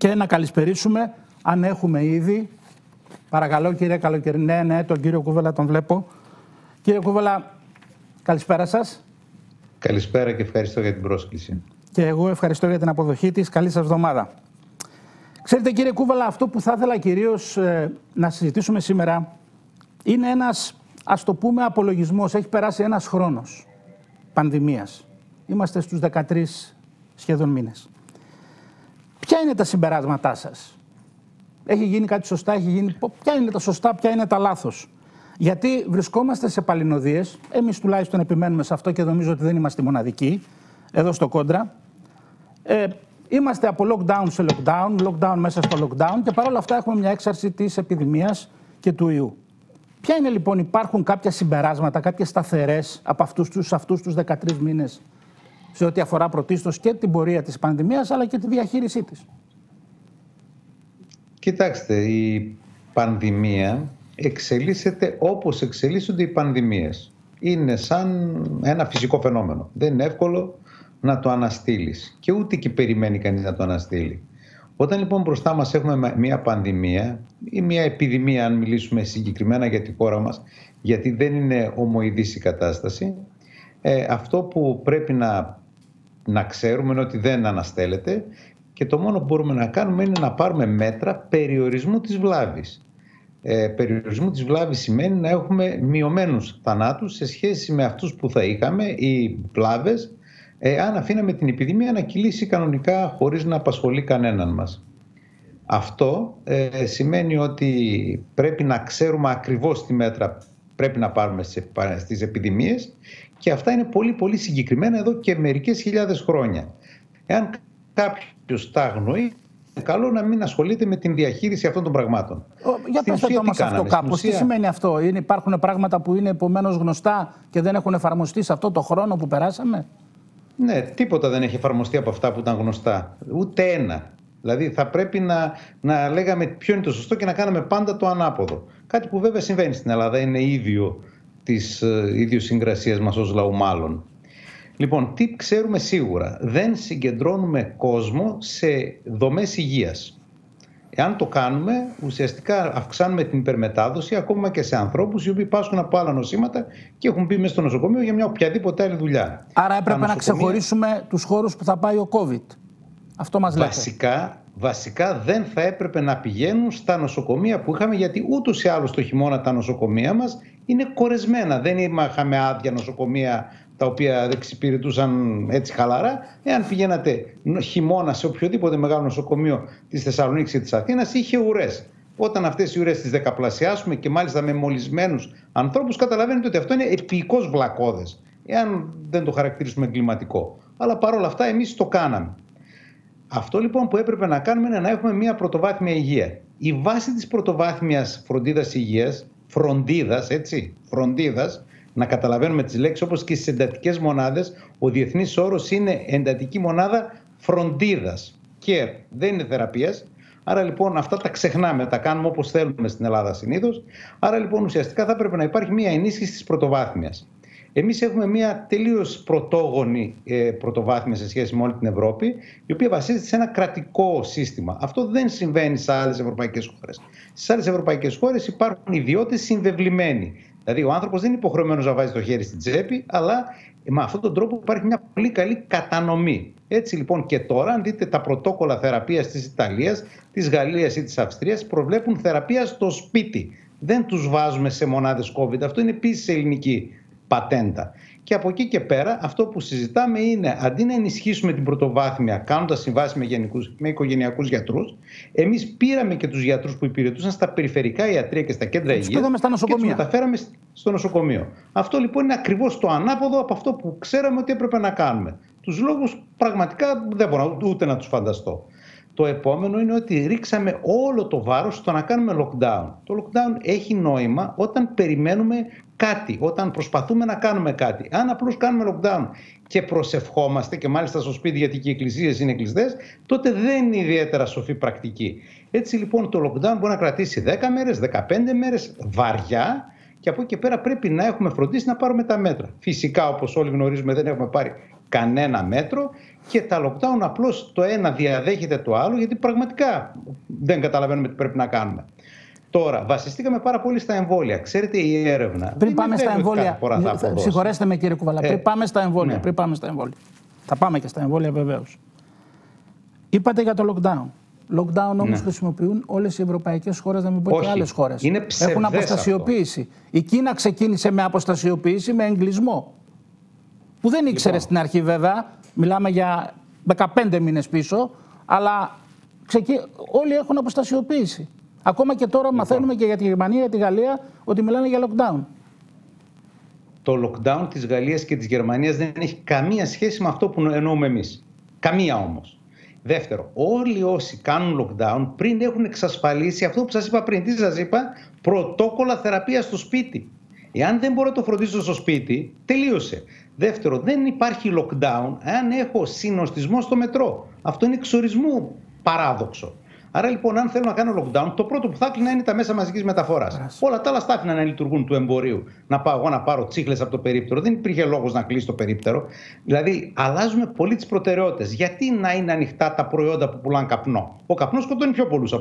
και να καλησπερίσουμε, αν έχουμε ήδη, παρακαλώ κύριε Καλοκαιρινή, ναι, τον κύριο Κούβελα τον βλέπω. Κύριε Κούβελα, καλησπέρα σας. Καλησπέρα και ευχαριστώ για την πρόσκληση. Και εγώ ευχαριστώ για την αποδοχή της. Καλή σας εβδομάδα. Ξέρετε κύριε Κούβελα, αυτό που θα ήθελα κυρίως να συζητήσουμε σήμερα είναι ένας, ας το πούμε, απολογισμός. Έχει περάσει ένας χρόνος πανδημίας. Είμαστε στους 13 σχεδόν μήνες. Ποια είναι τα συμπεράσματά σας? Έχει γίνει κάτι σωστά, έχει γίνει... Ποια είναι τα σωστά, ποια είναι τα λάθος? Γιατί βρισκόμαστε σε παλινοδίες, εμείς τουλάχιστον επιμένουμε σε αυτό και νομίζω ότι δεν είμαστε μοναδικοί, εδώ στο Κόντρα. Είμαστε από lockdown σε lockdown, lockdown μέσα στο lockdown και παρόλα αυτά έχουμε μια έξαρση της επιδημίας και του ιού. Ποια είναι λοιπόν, υπάρχουν κάποια συμπεράσματα, κάποιες σταθερές από αυτούς τους 13 μήνες σε ό,τι αφορά πρωτίστως και την πορεία της πανδημίας αλλά και τη διαχείρισή της? Κοιτάξτε, η πανδημία εξελίσσεται όπως εξελίσσονται οι πανδημίες. Είναι σαν ένα φυσικό φαινόμενο. Δεν είναι εύκολο να το αναστείλεις και ούτε και περιμένει κανείς να το αναστείλει. Όταν λοιπόν μπροστά μας έχουμε μια πανδημία ή μια επιδημία, αν μιλήσουμε συγκεκριμένα για τη χώρα μας, γιατί δεν είναι ομοειδής η κατάσταση, αυτό που πρέπει να ξέρουμε είναι ότι δεν αναστέλλεται και το μόνο που μπορούμε να κάνουμε είναι να πάρουμε μέτρα περιορισμού της βλάβης. Περιορισμού της βλάβης σημαίνει να έχουμε μειωμένους θανάτους σε σχέση με αυτούς που θα είχαμε οι βλάβες αν αφήναμε την επιδημία να κυλήσει κανονικά χωρίς να απασχολεί κανέναν μας. Αυτό σημαίνει ότι πρέπει να ξέρουμε ακριβώς τι μέτρα πρέπει να πάρουμε στις επιδημίες και αυτά είναι πολύ πολύ συγκεκριμένα εδώ και μερικές χιλιάδες χρόνια. Εάν κάποιος τα αγνοεί, καλό να μην ασχολείται με την διαχείριση αυτών των πραγμάτων. Για πέστε το όμως αυτό κάπως. Τι σημαίνει αυτό? Υπάρχουν πράγματα που είναι επομένως γνωστά και δεν έχουν εφαρμοστεί σε αυτό το χρόνο που περάσαμε? Ναι, τίποτα δεν έχει εφαρμοστεί από αυτά που ήταν γνωστά. Ούτε ένα. Δηλαδή θα πρέπει να λέγαμε ποιο είναι το σωστό και να κάναμε πάντα το ανάποδο. Κάτι που βέβαια συμβαίνει στην Ελλάδα, είναι ίδιο της ιδιοσυγκρασίας μας ως λαού μάλλον. Λοιπόν, τι ξέρουμε σίγουρα? Δεν συγκεντρώνουμε κόσμο σε δομές υγείας. Εάν το κάνουμε, ουσιαστικά αυξάνουμε την υπερμετάδοση ακόμα και σε ανθρώπους οι οποίοι πάσχουν από άλλα νοσήματα και έχουν μπει μέσα στο νοσοκομείο για μια οποιαδήποτε άλλη δουλειά. Άρα έπρεπε να ξεχωρίσουμε τους χώρους που θα πάει ο COVID. Αυτό μας λέτε. Βασικά δεν θα έπρεπε να πηγαίνουν στα νοσοκομεία που είχαμε, γιατί ούτως ή άλλως το χειμώνα τα νοσοκομεία μας είναι κορεσμένα. Δεν είχαμε άδεια νοσοκομεία τα οποία δεν εξυπηρετούσαν έτσι χαλαρά. Εάν πηγαίνατε χειμώνα σε οποιοδήποτε μεγάλο νοσοκομείο της Θεσσαλονίκης ή της Αθήνας, είχε ουρές. Όταν αυτές οι ουρές τις δεκαπλασιάσουμε και μάλιστα με μολυσμένους ανθρώπους, καταλαβαίνετε ότι αυτό είναι επικώς βλακώδες, εάν δεν το χαρακτηρίσουμε εγκληματικό. Αλλά παρόλα αυτά εμείς το κάναμε. Αυτό λοιπόν που έπρεπε να κάνουμε είναι να έχουμε μια πρωτοβάθμια υγεία. Η βάση της πρωτοβάθμιας φροντίδας υγείας, φροντίδας, να καταλαβαίνουμε τις λέξεις, όπως και στις εντατικές μονάδες, ο διεθνής όρος είναι εντατική μονάδα φροντίδας. Care, δεν είναι θεραπείας. Άρα λοιπόν αυτά τα ξεχνάμε, τα κάνουμε όπως θέλουμε στην Ελλάδα συνήθως. Άρα λοιπόν ουσιαστικά θα πρέπει να υπάρχει μια ενίσχυση της πρωτοβάθμιας. Εμείς έχουμε μια τελείως πρωτόγονη πρωτοβάθμια σε σχέση με όλη την Ευρώπη, η οποία βασίζεται σε ένα κρατικό σύστημα. Αυτό δεν συμβαίνει σε άλλες ευρωπαϊκές χώρες. Στις άλλες ευρωπαϊκές χώρες υπάρχουν ιδιώτες συμβεβλημένοι. Δηλαδή ο άνθρωπος δεν είναι υποχρεωμένος να βάζει το χέρι στην τσέπη, αλλά με αυτόν τον τρόπο υπάρχει μια πολύ καλή κατανομή. Έτσι λοιπόν και τώρα, αν δείτε τα πρωτόκολλα θεραπείας της Ιταλίας, της Γαλλίας ή της Αυστρίας, προβλέπουν θεραπεία στο σπίτι. Δεν τους βάζουμε σε μονάδες COVID. Αυτό είναι επίσης ελληνική πατέντα. Και από εκεί και πέρα αυτό που συζητάμε είναι, αντί να ενισχύσουμε την πρωτοβάθμια κάνοντας συμβάσεις με οικογενειακούς γιατρούς, εμείς πήραμε και τους γιατρούς που υπηρετούσαν στα περιφερικά ιατρεία και στα κέντρα υγείας και τους μεταφέραμε στο νοσοκομείο. Αυτό λοιπόν είναι ακριβώς το ανάποδο από αυτό που ξέραμε ότι έπρεπε να κάνουμε. Τους λόγους πραγματικά δεν μπορώ ούτε να τους φανταστώ. Το επόμενο είναι ότι ρίξαμε όλο το βάρος στο να κάνουμε lockdown. Το lockdown έχει νόημα όταν περιμένουμε κάτι, όταν προσπαθούμε να κάνουμε κάτι. Αν απλώς κάνουμε lockdown και προσευχόμαστε και μάλιστα στο σπίτι, γιατί και οι εκκλησίες είναι κλειστές, τότε δεν είναι ιδιαίτερα σοφή πρακτική. Έτσι λοιπόν το lockdown μπορεί να κρατήσει 10 μέρες, 15 μέρες βαριά και από εκεί και πέρα πρέπει να έχουμε φροντίσει να πάρουμε τα μέτρα. Φυσικά, όπως όλοι γνωρίζουμε, δεν έχουμε πάρει κανένα μέτρο και τα lockdown απλώς το ένα διαδέχεται το άλλο, γιατί πραγματικά δεν καταλαβαίνουμε τι πρέπει να κάνουμε. Τώρα, βασιστήκαμε πάρα πολύ στα εμβόλια. Ξέρετε, η έρευνα. Πριν πάμε στα εμβόλια. Συγχωρέστε με, κύριε Κουβαλά. Πριν πάμε στα εμβόλια. Ναι. Πριν πάμε στα εμβόλια. Θα πάμε και στα εμβόλια, βεβαίως. Είπατε για το lockdown. Lockdown όμως χρησιμοποιούν όλες οι ευρωπαϊκές χώρες, να μην πω και άλλες χώρες. Έχουν αποστασιοποίηση. Αυτό. Η Κίνα ξεκίνησε με αποστασιοποίηση, με εγκλισμό. Που δεν ήξερε στην αρχή, βέβαια. Μιλάμε για 15 μήνες πίσω. Αλλά όλοι έχουν αποστασιοποίηση. Ακόμα και τώρα μαθαίνουμε και για τη Γερμανία, για τη Γαλλία, ότι μιλάνε για lockdown. Το lockdown της Γαλλίας και της Γερμανίας δεν έχει καμία σχέση με αυτό που εννοούμε εμείς. Καμία όμως. Δεύτερο, όλοι όσοι κάνουν lockdown πριν έχουν εξασφαλίσει αυτό που σας είπα πριν. Τι σας είπα? Πρωτόκολλα θεραπείας στο σπίτι. Εάν δεν μπορώ να το φροντίσω στο σπίτι, τελείωσε. Δεύτερο, δεν υπάρχει lockdown αν έχω συνοστισμό στο μετρό. Αυτό είναι εξορισμού παράδοξο. Άρα λοιπόν, αν θέλω να κάνω lockdown, το πρώτο που θα κλεινα είναι τα μέσα μαζικής μεταφοράς. Όλα τα άλλα στάθηνα να λειτουργούν, του εμπορίου. Να πάω εγώ να πάρω τσίχλες από το περίπτερο. Δεν υπήρχε λόγος να κλείσει το περίπτερο. Δηλαδή, αλλάζουμε πολύ τις προτεραιότητες. Γιατί να είναι ανοιχτά τα προϊόντα που πουλάνε καπνό? Ο καπνός σκοτώνει πιο πολλούς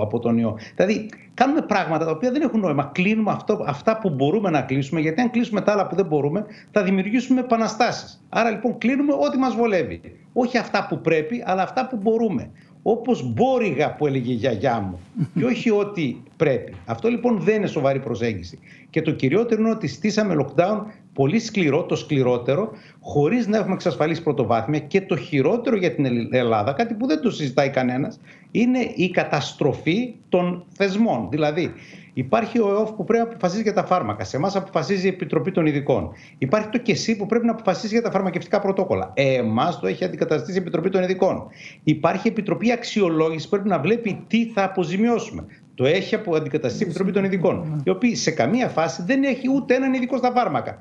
από τον ιό. Δηλαδή, κάνουμε πράγματα τα οποία δεν έχουν νόημα. Κλείνουμε αυτά που μπορούμε να κλείσουμε, γιατί αν κλείσουμε τα άλλα που δεν μπορούμε, θα δημιουργήσουμε επαναστάσεις. Άρα λοιπόν, κλείνουμε ό,τι μας βολεύει. Όχι αυτά που πρέπει, αλλά αυτά που μπορούμε. Όπως μπόριγα που έλεγε η γιαγιά μου και όχι ό,τι πρέπει. Αυτό λοιπόν δεν είναι σοβαρή προσέγγιση. Και το κυριότερο είναι ότι στήσαμε lockdown πολύ σκληρό, το σκληρότερο, χωρίς να έχουμε εξασφαλίσει πρωτοβάθμια, και το χειρότερο για την Ελλάδα, κάτι που δεν το συζητάει κανένας, είναι η καταστροφή των θεσμών. Δηλαδή, υπάρχει ο ΕΟΦ που πρέπει να αποφασίζει για τα φάρμακα. Σε εμάς αποφασίζει η Επιτροπή των Ειδικών. Υπάρχει το ΚΕΣΥ που πρέπει να αποφασίζει για τα φαρμακευτικά πρωτόκολλα. Εμάς το έχει αντικαταστήσει η Επιτροπή των Ειδικών. Υπάρχει η Επιτροπή Αξιολόγηση που πρέπει να βλέπει τι θα αποζημιώσουμε. Το έχει αντικαταστήσει η Επιτροπή των Ειδικών, η οποία σε καμία φάση δεν έχει ούτε έναν ειδικό στα φάρμακα.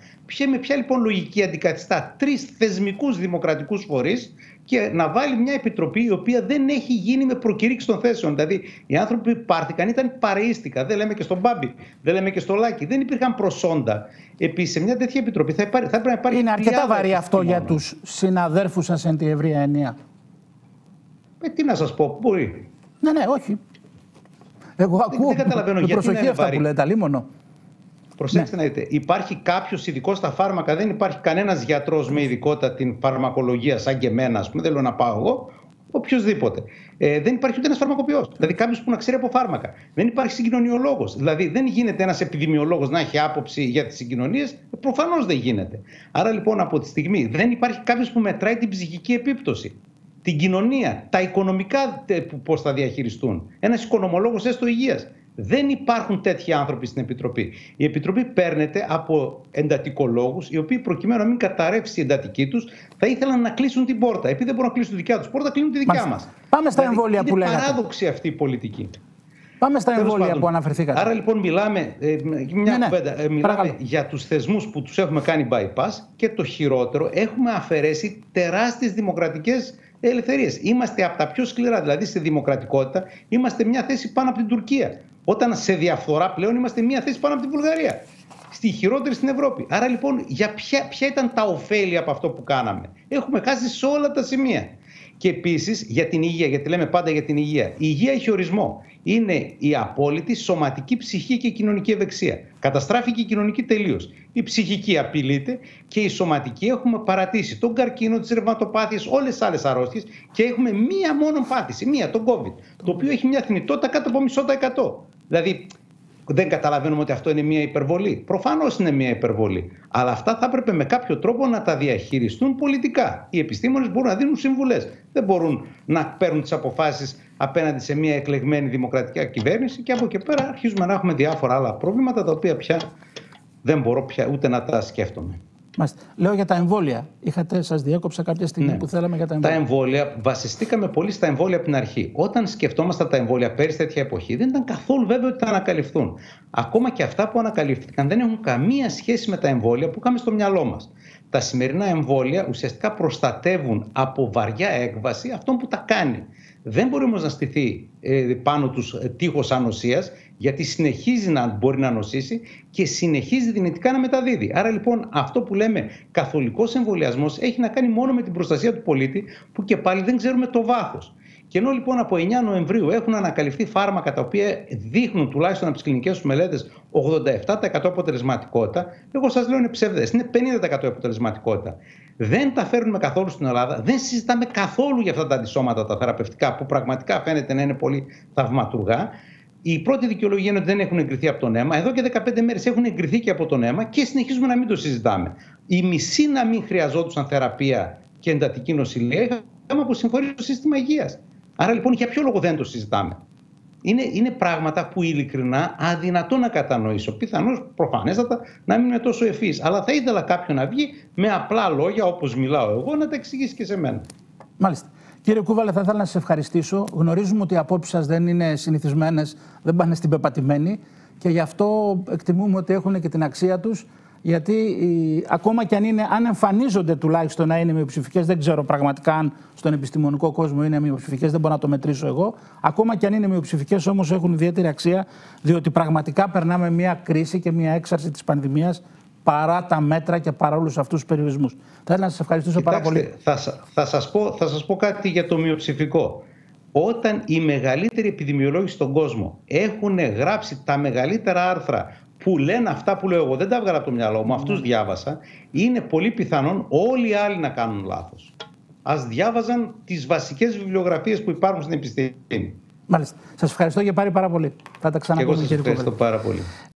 Με ποια λοιπόν λογική αντικαθιστά τρεις θεσμικούς δημοκρατικούς φορείς και να βάλει μια επιτροπή η οποία δεν έχει γίνει με προκήρυξη των θέσεων? Δηλαδή, οι άνθρωποι που πάρθηκαν ήταν παρεΐστικα. Δεν λέμε και στον Μπάμπη, δεν λέμε και στο Λάκη. Δεν υπήρχαν προσόντα. Επίσης, σε μια τέτοια επιτροπή θα πρέπει να υπάρχει. Είναι αρκετά βαρύ αυτό μόνο για τους συναδέρφους σας εν τη ευρεία ενία. Τι να σας πω, μπορεί. Ναι, όχι. Εγώ ακούω με προσοχή αυτά που λέτε, αλίμονο. Προσέξτε να δείτε, υπάρχει κάποιος ειδικός στα φάρμακα? Δεν υπάρχει κανένας γιατρός με ειδικότητα την φαρμακολογία, σαν και εμένα, ας πούμε, δεν λέω να πάω εγώ, οποιοδήποτε. Δεν υπάρχει ούτε ένας φαρμακοποιός, δηλαδή κάποιος που να ξέρει από φάρμακα. Δεν υπάρχει συγκοινωνιολόγος, δηλαδή δεν γίνεται ένας επιδημιολόγος να έχει άποψη για τις συγκοινωνίες, προφανώς δεν γίνεται. Άρα λοιπόν, από τη στιγμή δεν υπάρχει κάποιος που μετράει την ψυχική επίπτωση, την κοινωνία, τα οικονομικά πώς θα διαχειριστούν, ένας οικονομολόγος έστω υγείας. Δεν υπάρχουν τέτοιοι άνθρωποι στην Επιτροπή. Η Επιτροπή παίρνεται από εντατικολόγους, οι οποίοι προκειμένου να μην καταρρεύσει η εντατική τους, θα ήθελαν να κλείσουν την πόρτα. Επειδή δεν μπορούν να κλείσουν τη δικιά τους πόρτα, κλείνουν τη δικιά μας. Πάμε στα εμβόλια που λέγατε. Είναι παράδοξη αυτή η πολιτική. Πάμε στα εμβόλια που αναφερθήκατε. Άρα λοιπόν, μιλάμε, μιλάμε για τους θεσμούς που τους έχουμε κάνει bypass, και το χειρότερο, έχουμε αφαιρέσει τεράστιες δημοκρατικές ελευθερίες. Είμαστε από τα πιο σκληρά, δηλαδή στη δημοκρατικότητα, είμαστε μια θέση πάνω από την Τουρκία. Όταν σε διαφθορά πλέον είμαστε μια θέση πάνω από τη Βουλγαρία. Στη χειρότερη στην Ευρώπη. Άρα λοιπόν, για ποια ήταν τα ωφέλη από αυτό που κάναμε? Έχουμε χάσει σε όλα τα σημεία. Και επίσης για την υγεία, γιατί λέμε πάντα για την υγεία. Η υγεία έχει ορισμό. Είναι η απόλυτη σωματική, ψυχική και κοινωνική ευεξία. Καταστράφηκε η κοινωνική τελείως. Η ψυχική απειλείται και η σωματική έχουμε παρατήσει. Τον καρκίνο, τις ρευματοπάθειες, όλες τις άλλες αρρώστιες, και έχουμε μία μόνο πάθηση, μία, τον COVID. Το οποίο έχει μια θνητότητα κάτω από μισό τα 100. Δηλαδή, δεν καταλαβαίνουμε ότι αυτό είναι μια υπερβολή? Προφανώς είναι μια υπερβολή. Αλλά αυτά θα έπρεπε με κάποιο τρόπο να τα διαχειριστούν πολιτικά. Οι επιστήμονες μπορούν να δίνουν συμβουλές. Δεν μπορούν να παίρνουν τις αποφάσεις απέναντι σε μια εκλεγμένη δημοκρατική κυβέρνηση. Και από εκεί πέρα αρχίζουμε να έχουμε διάφορα άλλα προβλήματα, τα οποία πια δεν μπορώ ούτε να τα σκέφτομαι. Λέω για τα εμβόλια. Σας διέκοψα κάποια στιγμή που θέλαμε για τα εμβόλια. Τα εμβόλια, βασιστήκαμε πολύ στα εμβόλια από την αρχή. Όταν σκεφτόμασταν τα εμβόλια πέρυσι, τέτοια εποχή, δεν ήταν καθόλου βέβαιο ότι θα ανακαλυφθούν. Ακόμα και αυτά που ανακαλύφθηκαν δεν έχουν καμία σχέση με τα εμβόλια που είχαμε στο μυαλό μας. Τα σημερινά εμβόλια ουσιαστικά προστατεύουν από βαριά έκβαση αυτόν που τα κάνει. Δεν μπορεί όμως να στηθεί πάνω τους τείχος ανοσίας, γιατί συνεχίζει να μπορεί να νοσήσει και συνεχίζει δυνητικά να μεταδίδει. Άρα λοιπόν αυτό που λέμε καθολικός εμβολιασμός έχει να κάνει μόνο με την προστασία του πολίτη, που και πάλι δεν ξέρουμε το βάθος. Και ενώ λοιπόν από 9 Νοεμβρίου έχουν ανακαλυφθεί φάρμακα τα οποία δείχνουν τουλάχιστον από τις κλινικές τους μελέτες 87% αποτελεσματικότητα, εγώ σας λέω είναι ψεύδες, είναι 50% αποτελεσματικότητα. Δεν τα φέρνουμε καθόλου στην Ελλάδα, δεν συζητάμε καθόλου για αυτά τα αντισώματα τα θεραπευτικά που πραγματικά φαίνεται να είναι πολύ θαυματουργά. Η πρώτη δικαιολογία είναι ότι δεν έχουν εγκριθεί από τον ΕΜΑ. Εδώ και 15 μέρες έχουν εγκριθεί και από τον ΕΜΑ και συνεχίζουμε να μην το συζητάμε. Η μισή να μην χρειαζόντουσαν θεραπεία και εντατική νοσηλεία είχαμε αποσυμφορήσει το σύστημα υγείας. Άρα λοιπόν για ποιο λόγο δεν το συζητάμε? Είναι πράγματα που ειλικρινά αδυνατό να κατανοήσω. Πιθανώς προφανέστατα να μην είμαι τόσο ευφύης. Αλλά θα ήθελα κάποιον να βγει με απλά λόγια όπως μιλάω εγώ να τα εξηγήσει και σε μένα. Μάλιστα. Κύριε Κούβελα, θα ήθελα να σας ευχαριστήσω. Γνωρίζουμε ότι οι απόψεις σας δεν είναι συνηθισμένες, δεν πάνε στην πεπατημένη και γι' αυτό εκτιμούμε ότι έχουν και την αξία τους. Γιατί ακόμα και αν εμφανίζονται τουλάχιστον να είναι μειοψηφικές, δεν ξέρω πραγματικά αν στον επιστημονικό κόσμο είναι μειοψηφικές, δεν μπορώ να το μετρήσω εγώ. Ακόμα και αν είναι μειοψηφικές, όμως έχουν ιδιαίτερη αξία, διότι πραγματικά περνάμε μια κρίση και μια έξαρση της πανδημίας παρά τα μέτρα και παρά όλους αυτούς τους περιορισμούς. Θα ήθελα να σας ευχαριστήσω. Κοιτάξτε, πάρα πολύ. Θα σας πω κάτι για το μειοψηφικό. Όταν οι μεγαλύτεροι επιδημιολόγοι στον κόσμο έχουν γράψει τα μεγαλύτερα άρθρα που λένε αυτά που λέω εγώ, δεν τα έβγαλα από το μυαλό μου, αυτούς διάβασα, είναι πολύ πιθανόν όλοι οι άλλοι να κάνουν λάθος. Ας διάβαζαν τις βασικές βιβλιογραφίες που υπάρχουν στην επιστήμη. Μάλιστα. Σας ευχαριστώ και πάλι πάρα πολύ. Θα τα ξαναπούμε, κύριε Κούβελα. Ευχαριστώ πάρα πολύ.